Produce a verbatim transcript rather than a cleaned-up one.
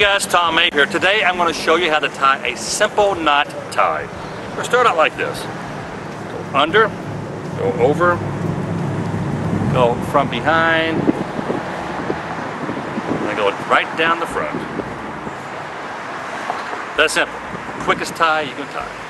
guys, Tom Mabe here. Today I'm going to show you how to tie a simple knot tie. We're going to start out like this. Go under, go over, go from behind, and then go right down the front. That's simple. Quickest tie you can tie.